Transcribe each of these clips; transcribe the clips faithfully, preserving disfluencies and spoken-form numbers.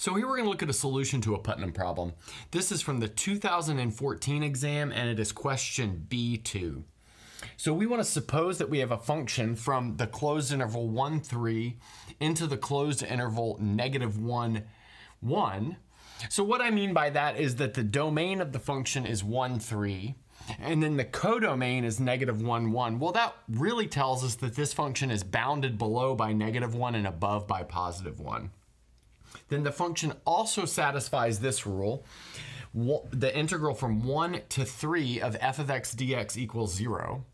So here we're going to look at a solution to a Putnam problem. This is from the two thousand fourteen exam, and it is question B two. So we want to suppose that we have a function from the closed interval one, three into the closed interval negative one, one. So what I mean by that is that the domain of the function is one, three, and then the codomain is negative one, one. Well, that really tells us that this function is bounded below by negative one and above by positive one. Then the function also satisfies this rule. The integral from one to three of f of x dx equals zero.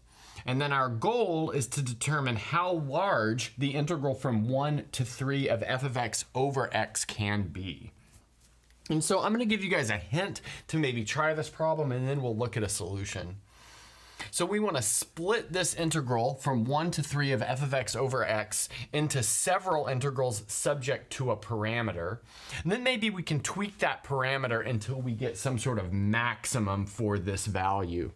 And then our goal is to determine how large the integral from one to three of f of x over x can be. And so I'm going to give you guys a hint to maybe try this problem, and then we'll look at a solution. So we want to split this integral from one to three of f of x over x into several integrals subject to a parameter. And then maybe we can tweak that parameter until we get some sort of maximum for this value.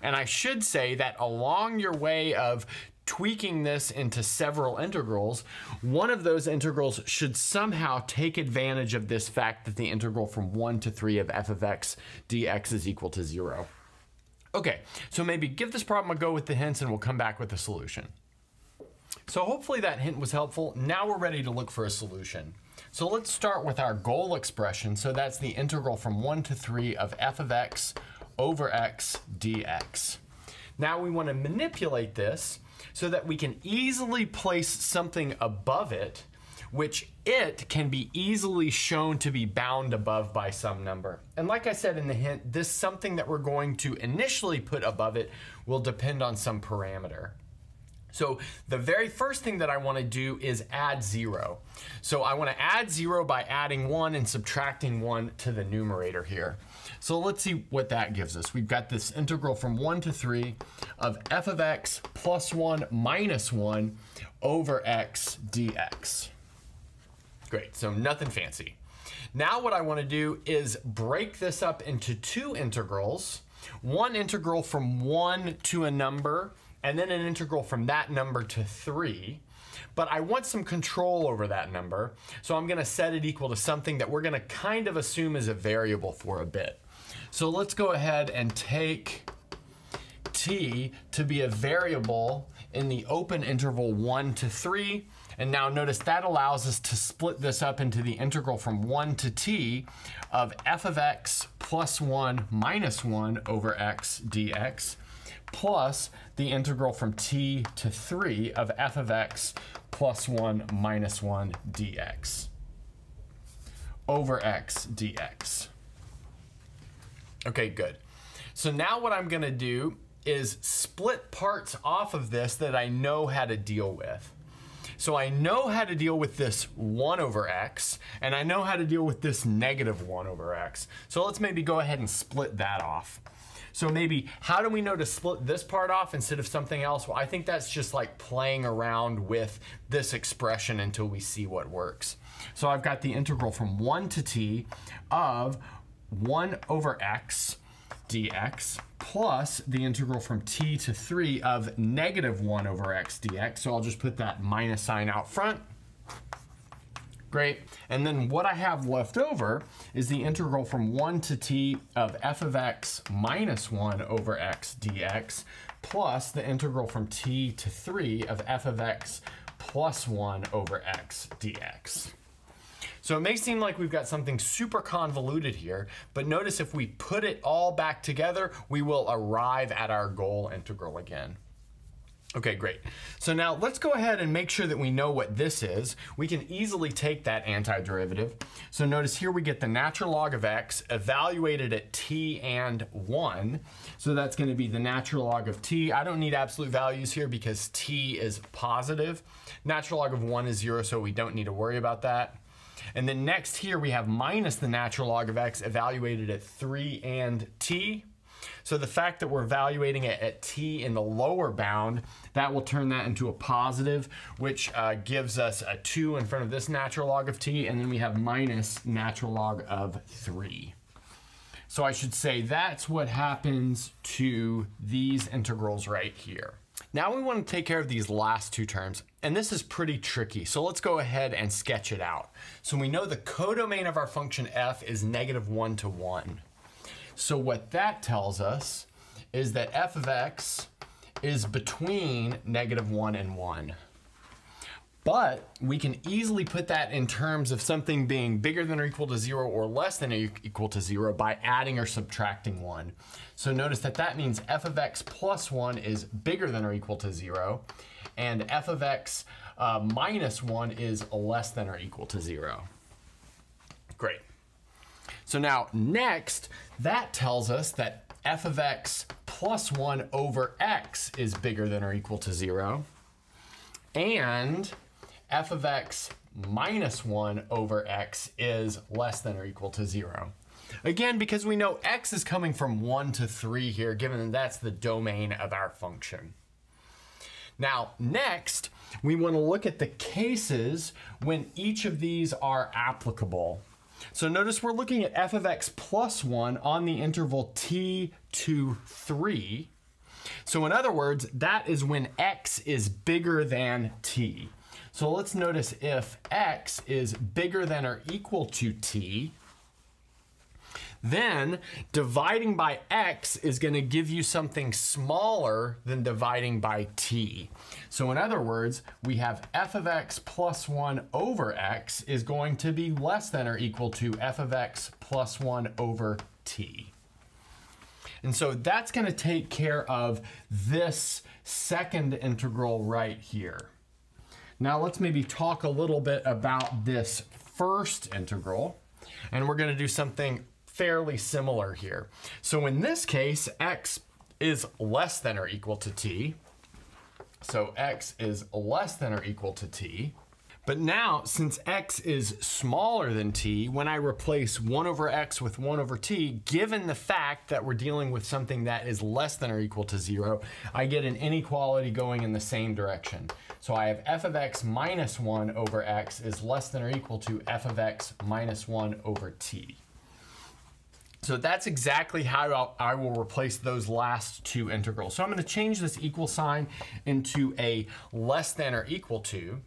And I should say that along your way of tweaking this into several integrals, one of those integrals should somehow take advantage of this fact that the integral from one to three of f of x dx is equal to zero. Okay, so maybe give this problem a go with the hints, and we'll come back with a solution. So hopefully that hint was helpful. Now we're ready to look for a solution. So let's start with our goal expression. So that's the integral from one to three of f of x over x dx. Now we want to manipulate this so that we can easily place something above it, which it can be easily shown to be bound above by some number. And like I said in the hint, this something that we're going to initially put above it will depend on some parameter. So the very first thing that I want to do is add zero. So I want to add zero by adding one and subtracting one to the numerator here. So let's see what that gives us. We've got this integral from one to three of f of x plus one minus one over x dx. Great, so nothing fancy. Now what I want to do is break this up into two integrals, one integral from one to a number, and then an integral from that number to three. But I want some control over that number, so I'm going to set it equal to something that we're going to kind of assume is a variable for a bit. So let's go ahead and take t to be a variable in the open interval one to three. And now notice that allows us to split this up into the integral from one to t of f of x plus one minus one over x dx plus the integral from t to three of f of x plus one minus one dx over x dx. Okay, good. So now what I'm going to do is split parts off of this that I know how to deal with. So I know how to deal with this one over x, and I know how to deal with this negative one over x. So let's maybe go ahead and split that off. So maybe how do we know to split this part off instead of something else? Well, I think that's just like playing around with this expression until we see what works. So I've got the integral from one to t of one over x dx plus the integral from t to three of negative one over x dx. So I'll just put that minus sign out front. Great. And then what I have left over is the integral from one to t of f of x minus one over x dx plus the integral from t to three of f of x plus one over x dx. So it may seem like we've got something super convoluted here, but notice if we put it all back together, we will arrive at our goal integral again. Okay, great. So now let's go ahead and make sure that we know what this is. We can easily take that antiderivative. So notice here we get the natural log of x evaluated at t and one. So that's going to be the natural log of t. I don't need absolute values here because t is positive. Natural log of one is zero, so we don't need to worry about that. And then next here we have minus the natural log of x evaluated at three and t. So the fact that we're evaluating it at t in the lower bound, that will turn that into a positive, which uh, gives us a two in front of this natural log of t, and then we have minus natural log of three. So I should say that's what happens to these integrals right here. Now we want to take care of these last two terms, and this is pretty tricky. So let's go ahead and sketch it out. So we know the codomain of our function f is negative one to one. So what that tells us is that f of x is between negative one and one. But we can easily put that in terms of something being bigger than or equal to zero or less than or equal to zero by adding or subtracting one. So notice that that means f of x plus one is bigger than or equal to zero, and f of x uh, minus one is less than or equal to zero. Great. So now next, that tells us that f of x plus one over x is bigger than or equal to zero, and f of x minus one over x is less than or equal to zero. Again, because we know x is coming from one to three here, given that that's the domain of our function. Now, next, we want to look at the cases when each of these are applicable. So notice we're looking at f of x plus one on the interval t to three. So in other words, that is when x is bigger than t. So let's notice if x is bigger than or equal to t, then dividing by x is going to give you something smaller than dividing by t. So in other words, we have f of x plus one over x is going to be less than or equal to f of x plus one over t. And so that's going to take care of this second integral right here. Now let's maybe talk a little bit about this first integral, and we're going to do something fairly similar here. So in this case, x is less than or equal to t. So x is less than or equal to t. But now, since x is smaller than t, when I replace one over x with one over t, given the fact that we're dealing with something that is less than or equal to zero, I get an inequality going in the same direction. So I have f of x minus one over x is less than or equal to f of x minus one over t. So that's exactly how I will replace those last two integrals. So I'm going to change this equal sign into a less than or equal to,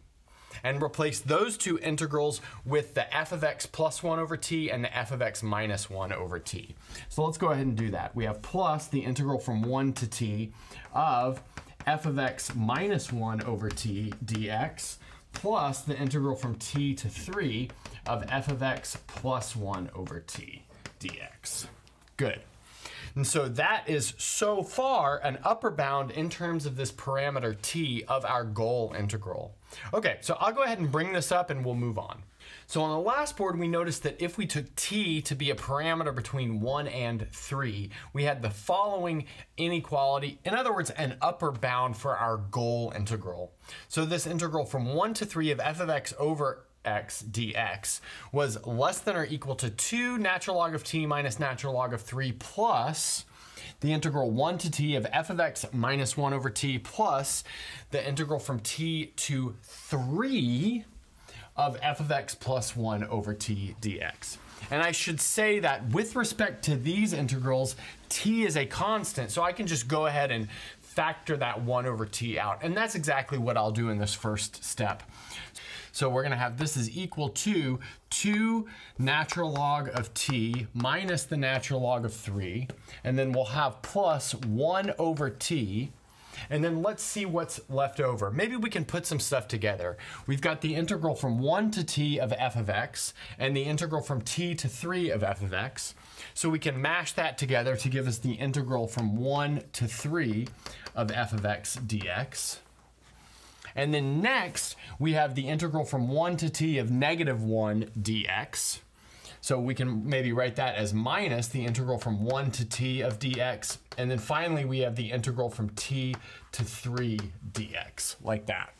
and replace those two integrals with the f of x plus one over t and the f of x minus one over t. So let's go ahead and do that. We have plus the integral from one to t of f of x minus one over t dx plus the integral from t to three of f of x plus one over t dx. Good. And so that is so far an upper bound in terms of this parameter t of our goal integral. Okay, so I'll go ahead and bring this up and we'll move on. So on the last board, we noticed that if we took t to be a parameter between one and three, we had the following inequality, in other words, an upper bound for our goal integral. So this integral from one to three of f of x over x dx was less than or equal to two natural log of t minus natural log of three plus the integral one to t of f of x minus one over t plus the integral from t to three of f of x plus one over t dx. And I should say that with respect to these integrals, t is a constant, so I can just go ahead and factor that one over t out. And that's exactly what I'll do in this first step. So we're going to have this is equal to two natural log of t minus the natural log of three. And then we'll have plus one over t. And then let's see what's left over. Maybe we can put some stuff together. We've got the integral from one to t of f of x and the integral from t to three of f of x. So we can mash that together to give us the integral from one to three of f of x dx. And then next, we have the integral from one to t of negative one dx. So we can maybe write that as minus the integral from one to t of dx. And then finally, we have the integral from t to three dx, like that.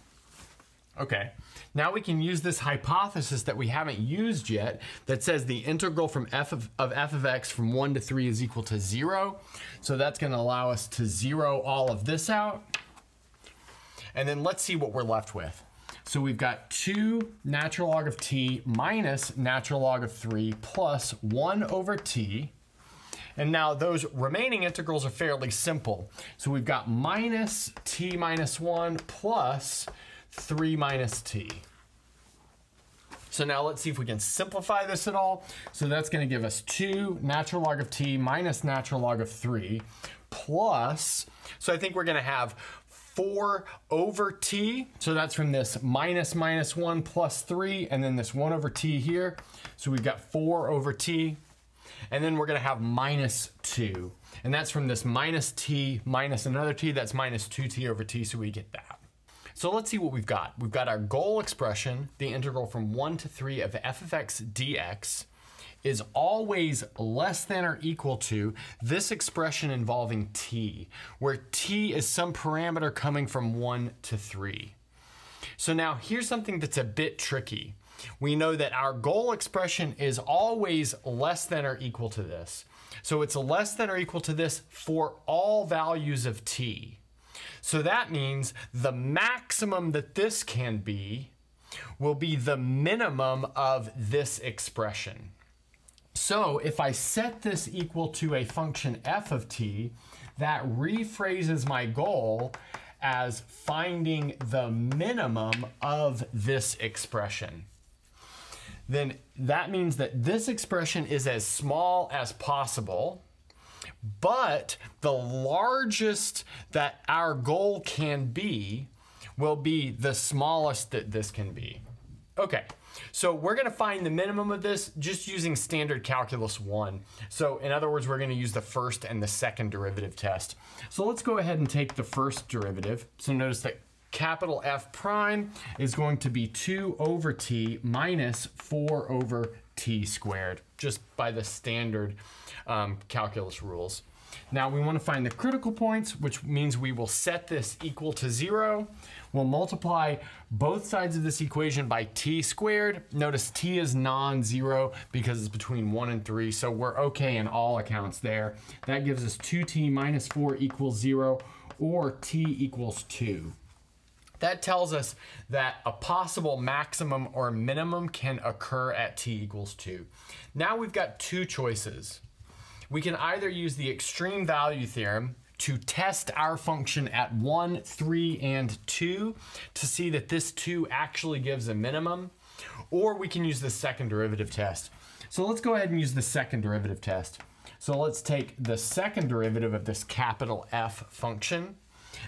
Okay, now we can use this hypothesis that we haven't used yet that says the integral from f of, of f of x from one to three is equal to zero. So that's going to allow us to zero all of this out. And then let's see what we're left with. So we've got two natural log of t minus natural log of three plus one over t. And now those remaining integrals are fairly simple. So we've got minus t minus one plus three minus t. So now let's see if we can simplify this at all. So that's going to give us two natural log of t minus natural log of three plus, so I think we're going to have four over t. So that's from this minus minus one plus three, and then this one over t here. So we've got four over t, and then we're going to have minus two. And that's from this minus t minus another t, that's minus two t over t, so we get that. So let's see what we've got. We've got our goal expression, the integral from one to three of f of x dx is always less than or equal to this expression involving t, where t is some parameter coming from one to three. So now here's something that's a bit tricky. We know that our goal expression is always less than or equal to this. So it's less than or equal to this for all values of t. So that means the maximum that this can be will be the minimum of this expression. So if I set this equal to a function f of t, that rephrases my goal as finding the minimum of this expression. Then that means that this expression is as small as possible, but the largest that our goal can be will be the smallest that this can be. Okay, so we're going to find the minimum of this just using standard calculus one. So in other words, we're going to use the first and the second derivative test. So let's go ahead and take the first derivative. So notice that capital F prime is going to be two over t minus four over t squared, just by the standard um, calculus rules. Now we want to find the critical points, which means we will set this equal to zero. We'll multiply both sides of this equation by t squared. Notice t is non-zero because it's between one and three, so we're okay in all accounts there. That gives us two t minus four equals zero, or t equals two. That tells us that a possible maximum or minimum can occur at t equals two. Now we've got two choices. We can either use the extreme value theorem to test our function at one, three, and two to see that this two actually gives a minimum, or we can use the second derivative test. So let's go ahead and use the second derivative test. So let's take the second derivative of this capital F function.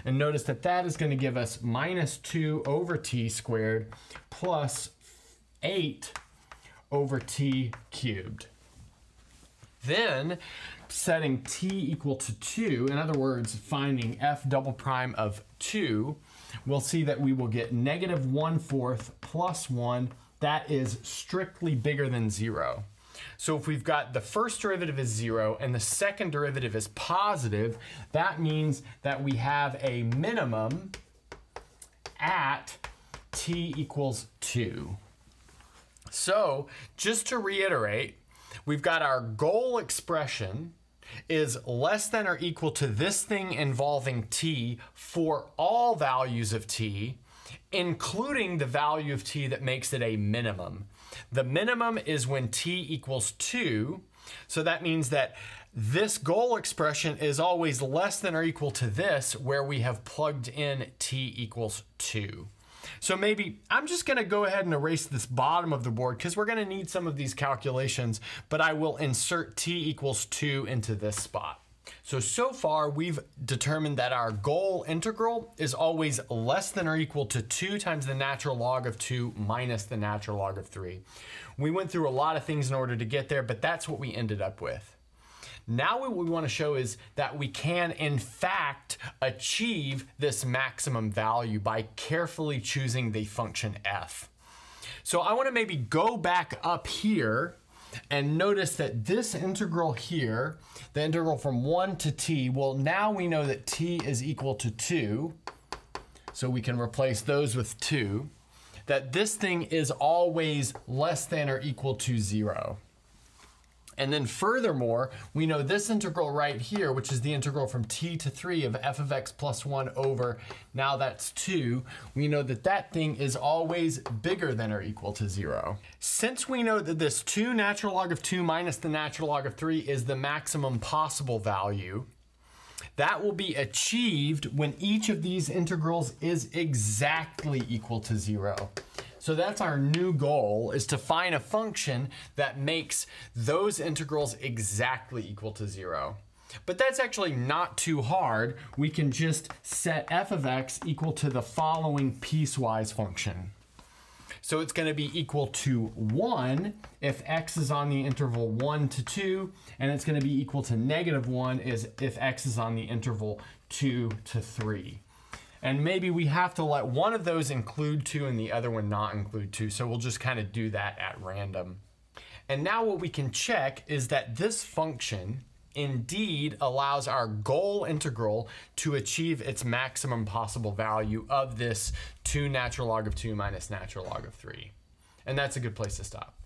And notice that that is going to give us minus two over t squared plus eight over t cubed. Then setting t equal to two, in other words, finding f double prime of two, we'll see that we will get negative one fourth plus one. That is strictly bigger than zero. So if we've got the first derivative is zero and the second derivative is positive, that means that we have a minimum at t equals two. So just to reiterate, we've got our goal expression is less than or equal to this thing involving t for all values of t, including the value of t that makes it a minimum. The minimum is when t equals two, so that means that this goal expression is always less than or equal to this, where we have plugged in t equals two. So maybe I'm just going to go ahead and erase this bottom of the board because we're going to need some of these calculations, but I will insert t equals two into this spot. So, so far we've determined that our goal integral is always less than or equal to two times the natural log of two minus the natural log of three. We went through a lot of things in order to get there, but that's what we ended up with. Now what we want to show is that we can, in fact, achieve this maximum value by carefully choosing the function f. So I want to maybe go back up here and notice that this integral here, the integral from one to t, well, now we know that t is equal to two, so we can replace those with two, that this thing is always less than or equal to zero. And then furthermore, we know this integral right here, which is the integral from t to three of f of x plus one over, now that's two, we know that that thing is always bigger than or equal to zero. Since we know that this two natural log of two minus the natural log of three is the maximum possible value, that will be achieved when each of these integrals is exactly equal to zero. So that's our new goal, is to find a function that makes those integrals exactly equal to zero. But that's actually not too hard. We can just set f of x equal to the following piecewise function. So it's going to be equal to one if x is on the interval one to two, and it's going to be equal to negative one is if x is on the interval two to three. And maybe we have to let one of those include two and the other one not include two. So we'll just kind of do that at random. And now what we can check is that this function indeed allows our goal integral to achieve its maximum possible value of this two natural log of two minus natural log of three. And that's a good place to stop.